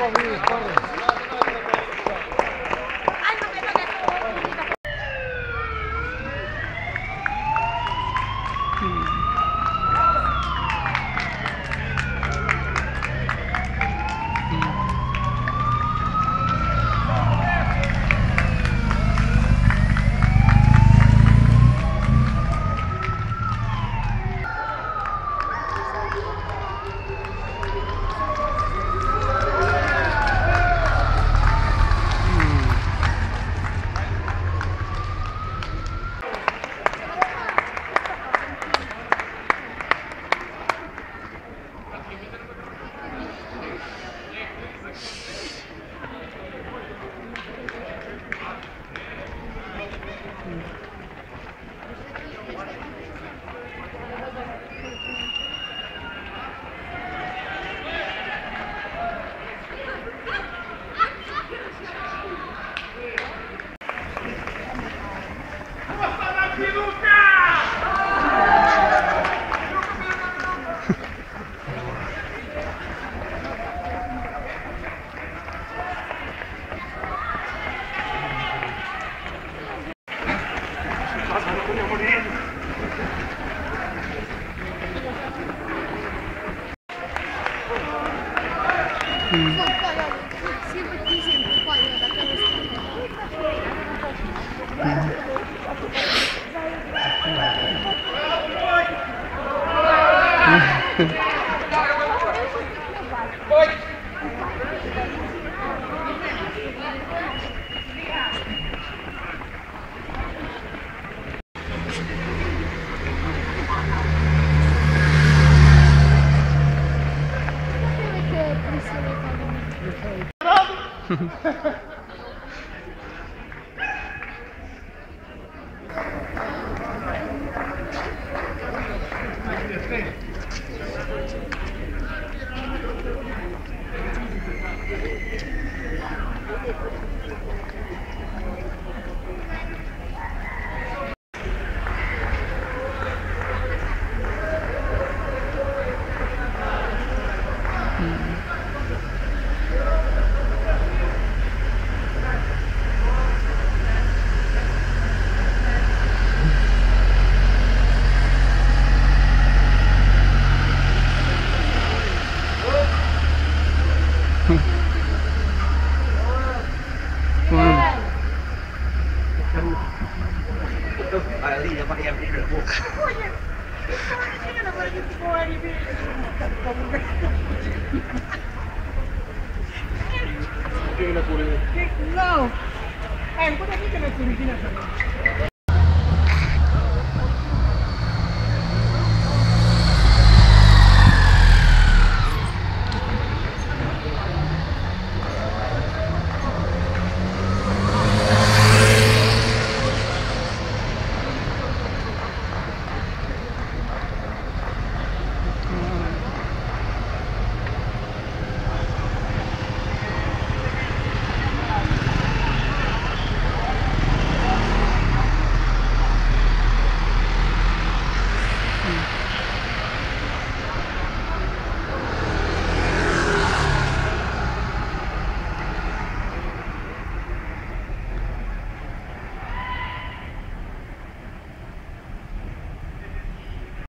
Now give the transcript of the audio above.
No! Hey, what are we going to do?